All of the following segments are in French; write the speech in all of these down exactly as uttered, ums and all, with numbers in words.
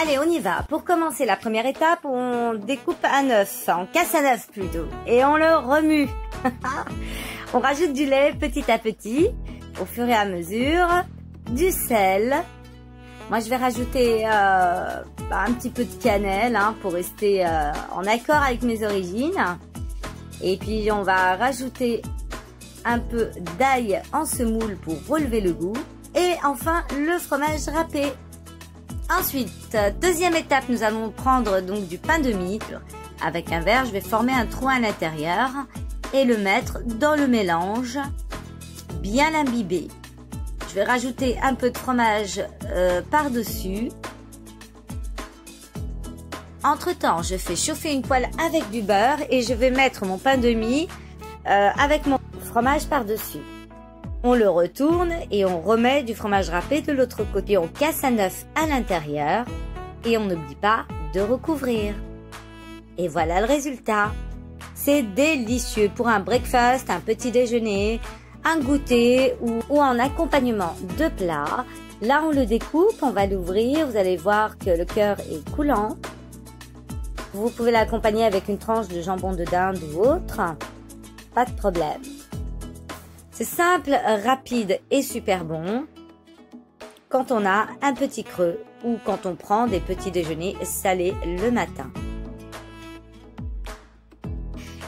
Allez, on y va. Pour commencer la première étape, on découpe à neuf, enfin, on casse à neuf plutôt, et on le remue. On rajoute du lait petit à petit, au fur et à mesure, du sel. Moi, je vais rajouter euh, bah, un petit peu de cannelle hein, pour rester euh, en accord avec mes origines. Et puis, on va rajouter un peu d'ail en semoule pour relever le goût. Et enfin, le fromage râpé. Ensuite, deuxième étape, nous allons prendre donc du pain de mie. Avec un verre, je vais former un trou à l'intérieur et le mettre dans le mélange, bien l'imbibé. Je vais rajouter un peu de fromage euh, par-dessus. Entre-temps, je fais chauffer une poêle avec du beurre et je vais mettre mon pain de mie euh, avec mon fromage par-dessus. On le retourne et on remet du fromage râpé de l'autre côté. On casse à neuf à l'intérieur et on n'oublie pas de recouvrir. Et voilà le résultat. C'est délicieux pour un breakfast, un petit déjeuner, un goûter ou, ou en accompagnement de plat. Là, on le découpe, on va l'ouvrir. Vous allez voir que le cœur est coulant. Vous pouvez l'accompagner avec une tranche de jambon de dinde ou autre. Pas de problème. C'est simple, rapide et super bon quand on a un petit creux ou quand on prend des petits déjeuners salés le matin.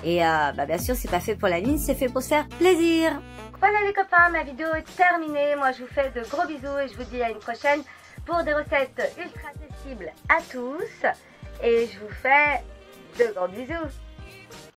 Et euh, bah bien sûr, c'est pas fait pour la ligne, c'est fait pour se faire plaisir. Voilà les copains, ma vidéo est terminée. Moi, je vous fais de gros bisous et je vous dis à une prochaine pour des recettes ultra accessibles à tous. Et je vous fais de gros bisous.